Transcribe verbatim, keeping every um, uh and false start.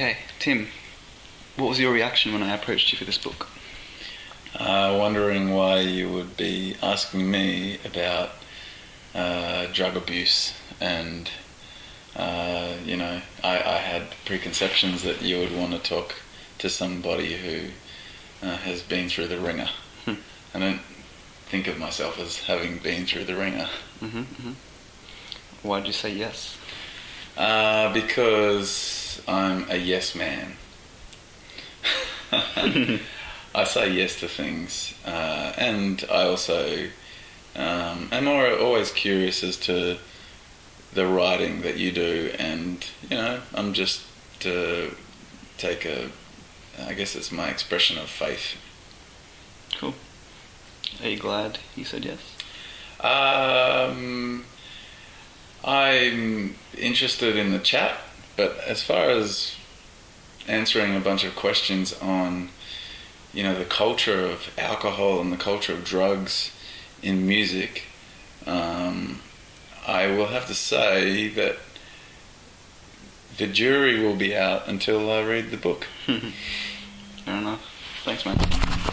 Okay, Tim, what was your reaction when I approached you for this book? Uh, wondering why you would be asking me about uh, drug abuse, and uh, you know, I, I had preconceptions that you would want to talk to somebody who uh, has been through the ringer. Hmm. I don't think of myself as having been through the ringer. Mm-hmm, mm-hmm. Why did you say yes? Uh, because I'm a yes man. I say yes to things, uh, and I also um, am always curious as to the writing that you do, and you know, I'm just to take a, I guess it's my expression of faith. Cool. Are you glad you said yes? Um, I'm interested in the chat, but as far as answering a bunch of questions on, you know, the culture of alcohol and the culture of drugs in music, um, I will have to say that the jury will be out until I read the book. Fair enough. Thanks, mate.